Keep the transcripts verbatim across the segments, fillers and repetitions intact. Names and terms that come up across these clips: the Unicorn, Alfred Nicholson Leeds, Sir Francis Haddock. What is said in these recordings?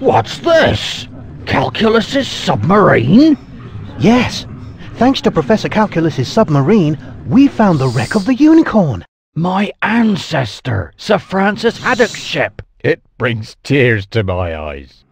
What's this? Calculus's submarine? Yes. Thanks to Professor Calculus's submarine, we found the wreck of the Unicorn. My ancestor, Sir Francis Haddock's ship. It brings tears to my eyes.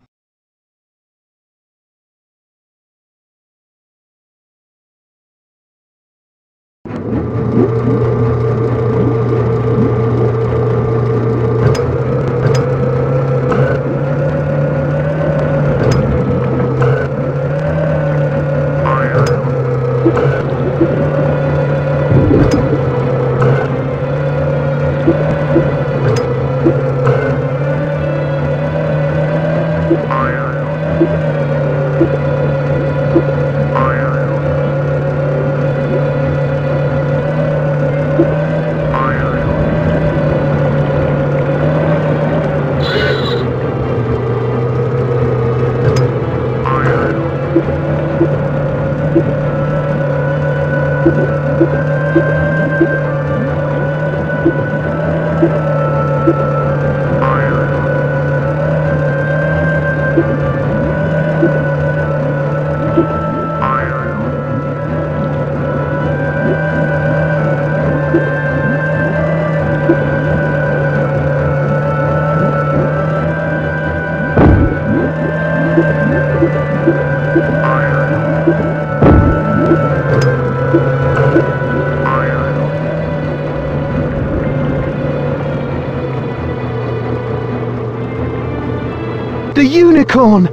The Unicorn!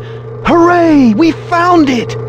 Hooray! We found it!